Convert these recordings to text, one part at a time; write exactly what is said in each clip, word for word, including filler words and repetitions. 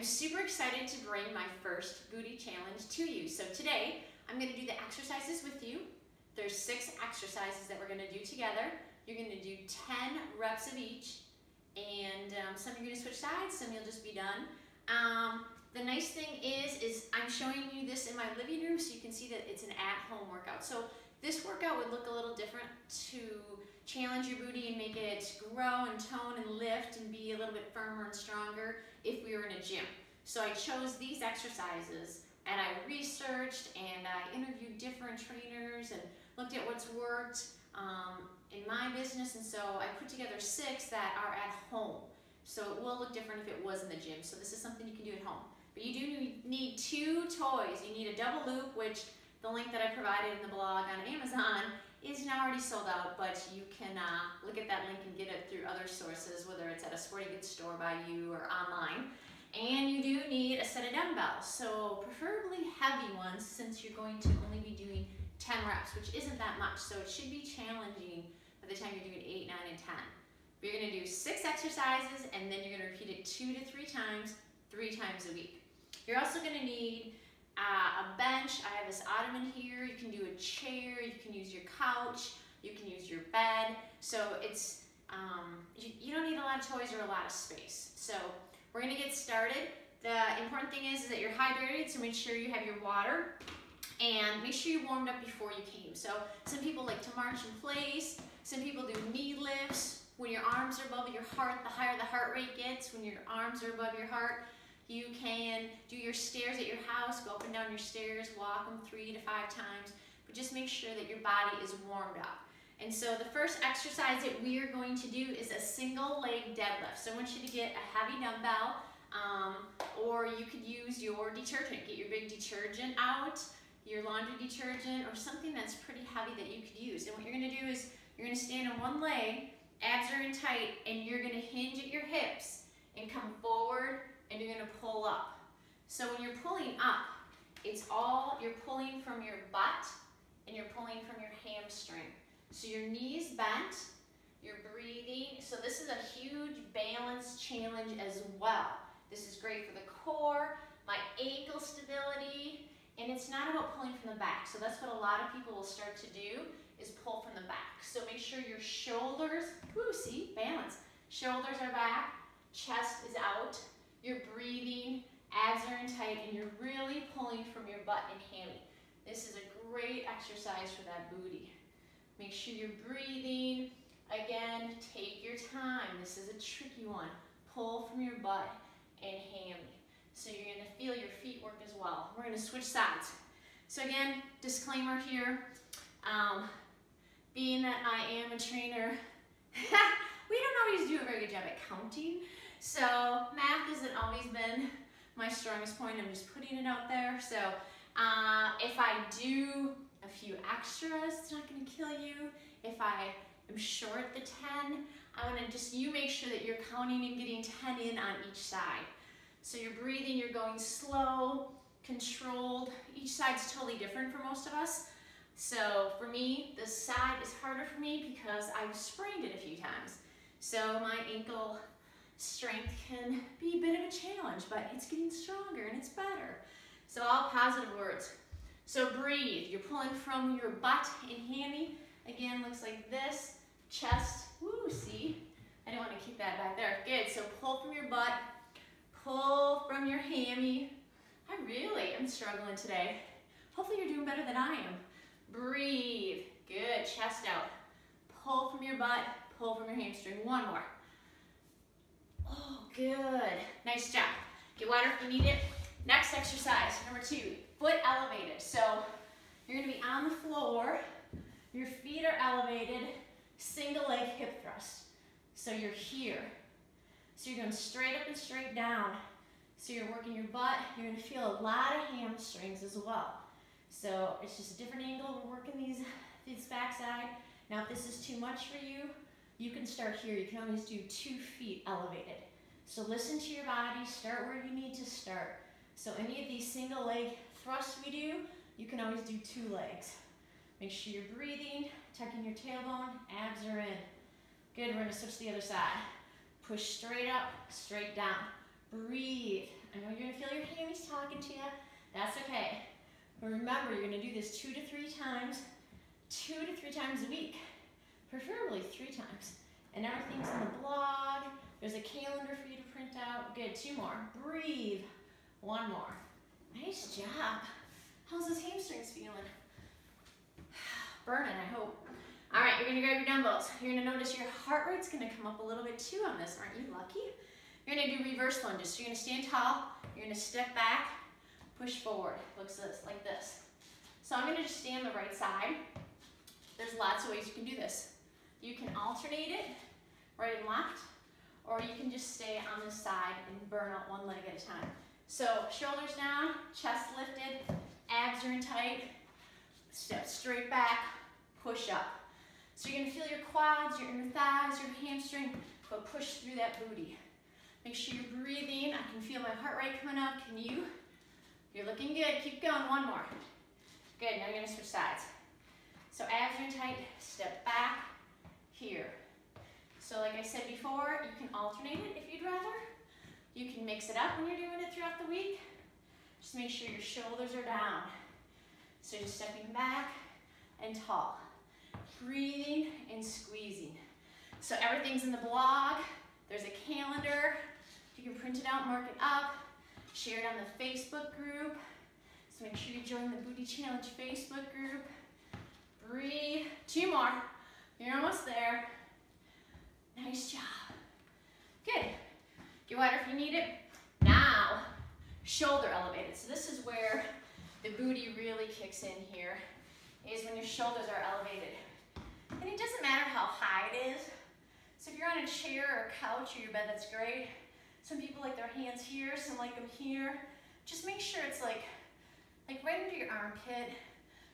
I'm super excited to bring my first booty challenge to you. So today, I'm gonna do the exercises with you. There's six exercises that we're gonna do together. You're gonna do ten reps of each, and um, some you're gonna switch sides, some you'll just be done. Um, the nice thing is, is I'm showing you this in my living room so you can see that it's an at-home workout. So this workout would look a little different to challenge your booty and make it grow and tone and lift and be a little bit firmer and stronger if we were in a gym. So I chose these exercises and I researched and I interviewed different trainers and looked at what's worked um, in my business, and so I put together six that are at home. So it will look different if it was in the gym. So this is something you can do at home. But you do need two toys. You need a double loop, which the link that I provided in the blog on Amazon is now already sold out, but you can uh, look at that link and get it through other sources, whether it's at a sporting goods store by you or online. And you do need a set of dumbbells, so preferably heavy ones, since you're going to only be doing ten reps, which isn't that much, so it should be challenging by the time you're doing eight, nine, and ten. But you're going to do six exercises, and then you're going to repeat it two to three times, three times a week. You're also going to need Uh, a bench. I have this ottoman here. You can do a chair, you can use your couch, you can use your bed. So it's, um, you, you don't need a lot of toys or a lot of space. So we're going to get started. The important thing is, is that you're hydrated, so make sure you have your water and make sure you warmed up before you came. So some people like to march in place, some people do knee lifts. When your arms are above your heart, the higher the heart rate gets, when your arms are above your heart, you can do your stairs at your house, go up and down your stairs, walk them three to five times, but just make sure that your body is warmed up. And so the first exercise that we are going to do is a single leg deadlift. So I want you to get a heavy dumbbell, um, or you could use your detergent. Get your big detergent out, your laundry detergent, or something that's pretty heavy that you could use. And what you're gonna do is you're gonna stand on one leg, abs are in tight, and you're gonna hinge at your hips and come forward, and you're gonna pull up. So when you're pulling up, it's all, you're pulling from your butt and you're pulling from your hamstring. So your knees bent, you're breathing. So this is a huge balance challenge as well. This is great for the core, my ankle stability, and it's not about pulling from the back. So that's what a lot of people will start to do, is pull from the back. So make sure your shoulders, woo, see, balance. Shoulders are back, chest is out, you're breathing, abs are in tight, and you're really pulling from your butt and hammy. This is a great exercise for that booty. Make sure you're breathing. Again, take your time. This is a tricky one. Pull from your butt and hammy. So you're gonna feel your feet work as well. We're gonna switch sides. So again, disclaimer here, um, being that I am a trainer, we don't always do a very good job at counting. So math hasn't always been my strongest point. I'm just putting it out there. So uh, if I do a few extras, it's not gonna kill you. If I am short the ten, I wanna just, you make sure that you're counting and getting ten in on each side. So you're breathing, you're going slow, controlled. Each side's totally different for most of us. So for me, this side is harder for me because I've sprained it a few times. So my ankle strength can be a bit of a challenge, but it's getting stronger and it's better. So all positive words. So breathe, you're pulling from your butt and hammy. Again, looks like this, chest, woo, see? I don't wanna keep that back there. Good, so pull from your butt, pull from your hammy. I really am struggling today. Hopefully you're doing better than I am. Breathe, good, chest out. Pull from your butt, pull from your hamstring, one more. Oh, good. Nice job. Get water if you need it. Next exercise, number two, foot elevated. So you're going to be on the floor. Your feet are elevated. Single leg hip thrust. So you're here. So you're going straight up and straight down. So you're working your butt. You're going to feel a lot of hamstrings as well. So it's just a different angle. We're working these, these backside. Now, if this is too much for you, you can start here. You can always do two feet elevated. So listen to your body, start where you need to start. So any of these single leg thrusts we do, you can always do two legs. Make sure you're breathing, tucking your tailbone, abs are in. Good, we're gonna switch to the other side. Push straight up, straight down. Breathe. I know you're gonna feel your hammies talking to you. That's okay. But remember, you're gonna do this two to three times, two to three times a week, preferably three times. And everything's in the blog. There's a calendar for you to print out. Good, two more. Breathe. One more. Nice job. How's those hamstrings feeling? Burning, I hope. All right, you're gonna grab your dumbbells. You're gonna notice your heart rate's gonna come up a little bit too on this. Aren't you lucky? You're gonna do reverse lunges. So you're gonna stand tall, you're gonna step back, push forward. Looks this, like this. So I'm gonna just stand the right side. There's lots of ways you can do this. You can alternate it, right and left, or you can just stay on this side and burn out one leg at a time. So shoulders down, chest lifted, abs are in tight, step straight back, push up. So you're gonna feel your quads, your inner thighs, your hamstring, but push through that booty. Make sure you're breathing. I can feel my heart rate coming up. Can you? You're looking good. Keep going. One more. Good. Now you're gonna switch sides. So abs are in tight, step back here. So like I said before, you can alternate it if you'd rather. You can mix it up when you're doing it throughout the week. Just make sure your shoulders are down. So just stepping back and tall. Breathing and squeezing. So everything's in the blog. There's a calendar. You can print it out, mark it up. Share it on the Facebook group. So make sure you join the Booty Challenge Facebook group. Breathe. Two more. You're almost there. Nice job. Good. Get wider if you need it. Now, shoulder elevated. So this is where the booty really kicks in here, is when your shoulders are elevated. And it doesn't matter how high it is. So if you're on a chair or a couch or your bed, that's great. Some people like their hands here, some like them here. Just make sure it's like, like right into your armpit,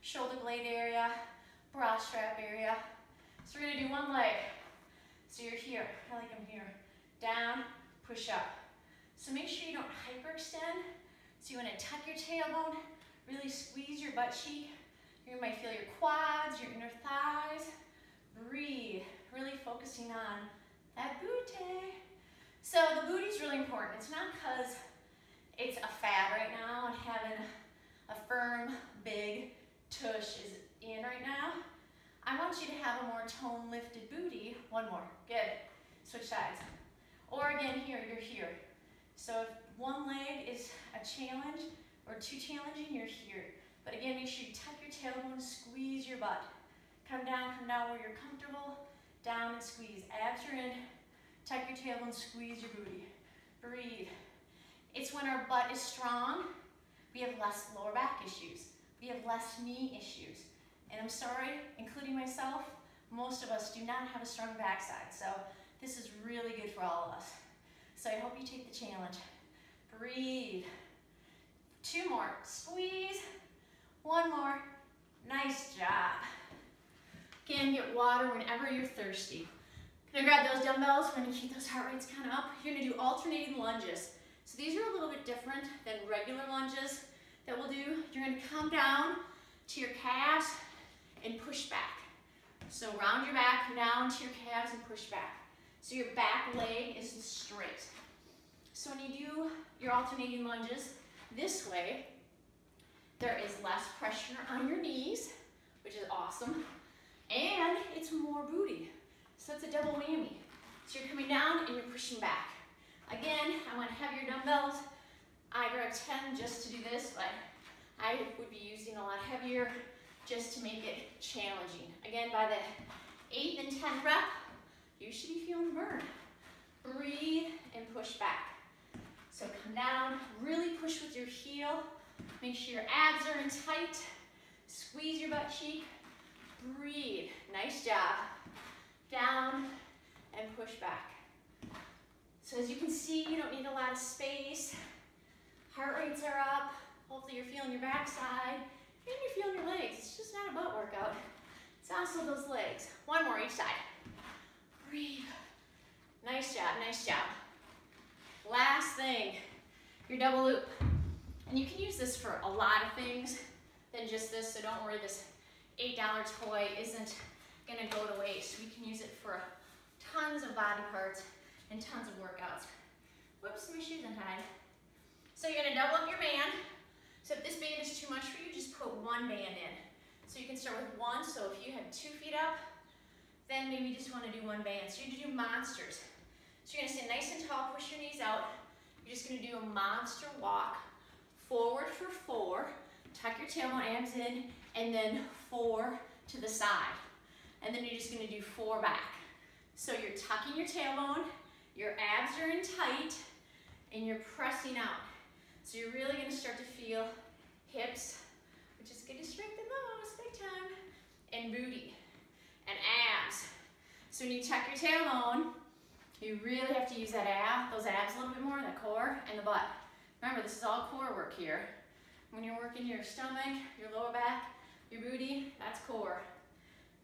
shoulder blade area, bra strap area. So we're gonna do one leg. So you're here, I like I'm here. Down, push up. So make sure you don't hyperextend. So you wanna tuck your tailbone, really squeeze your butt cheek. You might feel your quads, your inner thighs. Breathe, really focusing on that booty. So the booty's really important. It's not because it's a fad right now and having a firm, big tush is in right now. I want you to have a more tone lifted booty. One more, good. Switch sides. Or again here, you're here. So if one leg is a challenge or too challenging, you're here. But again, make sure you tuck your tailbone, squeeze your butt. Come down, come down where you're comfortable. Down and squeeze. Abs are in. Tuck your tailbone, squeeze your booty. Breathe. It's when our butt is strong, we have less lower back issues. We have less knee issues. And I'm sorry, including myself, most of us do not have a strong backside. So this is really good for all of us. So I hope you take the challenge. Breathe. Two more. Squeeze. One more. Nice job. Again, get water whenever you're thirsty. Gonna grab those dumbbells. We're gonna keep those heart rates kind of up. You're gonna do alternating lunges. So these are a little bit different than regular lunges that we'll do. You're gonna come down to your calves and push back. So round your back, come down to your calves and push back. So your back leg is straight. So when you do your alternating lunges this way, there is less pressure on your knees, which is awesome, and it's more booty. So it's a double whammy. So you're coming down and you're pushing back. Again, I want heavier dumbbells. I grab ten just to do this, but I would be using a lot heavier just to make it challenging. Again, by the eighth and tenth rep, you should be feeling the burn. Breathe and push back. So come down, really push with your heel. Make sure your abs are in tight. Squeeze your butt cheek. Breathe. Nice job. Down and push back. So as you can see, you don't need a lot of space. Heart rates are up. Hopefully you're feeling your backside. And you're feeling your legs. It's just not a butt workout. It's also those legs. One more each side. Breathe. Nice job. Nice job. Last thing. Your double loop. And you can use this for a lot of things than just this, so don't worry, this eight dollar toy isn't gonna go to waste. We can use it for tons of body parts and tons of workouts. Whoops, my shoes untied. So you're gonna double up your band. So if this band is too much for you, just put one band in. So you can start with one, so if you have two feet up, then maybe you just wanna do one band. So you're gonna do monsters. So you're gonna stand nice and tall, push your knees out. You're just gonna do a monster walk. Forward for four, tuck your tailbone, abs in, and then four to the side. And then you're just gonna do four back. So you're tucking your tailbone, your abs are in tight, and you're pressing out. So you're really gonna start to feel hips, which is gonna strengthen those big time, and booty, and abs. So when you tuck your tailbone, you really have to use that ab, those abs a little bit more, the core and the butt. Remember, this is all core work here. When you're working your stomach, your lower back, your booty, that's core.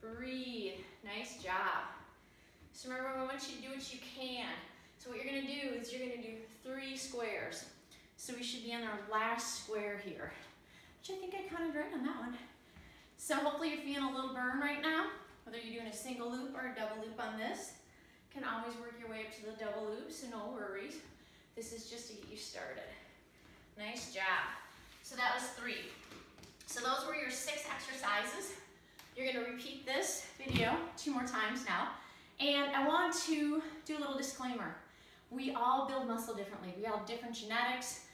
Breathe, nice job. So remember, I want you to do what you can. So what you're gonna do is you're gonna do three squares. So we should be on our last square here, which I think I counted right on that one. So hopefully you're feeling a little burn right now, whether you're doing a single loop or a double loop on this. You can always work your way up to the double loop, so no worries. This is just to get you started. Nice job. So that was three. So those were your six exercises. You're gonna repeat this video two more times now. And I want to do a little disclaimer. We all build muscle differently. We all have different genetics.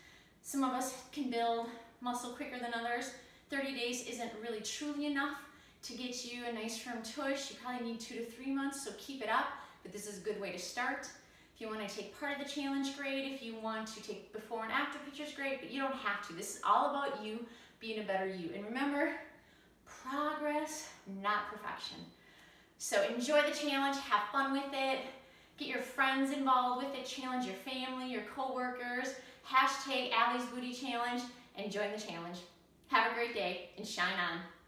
Some of us can build muscle quicker than others. thirty days isn't really truly enough to get you a nice firm tush. You probably need two to three months, so keep it up. But this is a good way to start. If you want to take part of the challenge, great. If you want to take before and after pictures, great, but you don't have to. This is all about you being a better you. And remember, progress, not perfection. So enjoy the challenge, have fun with it, get your friends involved with it, challenge your family, your coworkers, hashtag Allie's Booty Challenge, and join the challenge. Have a great day and shine on.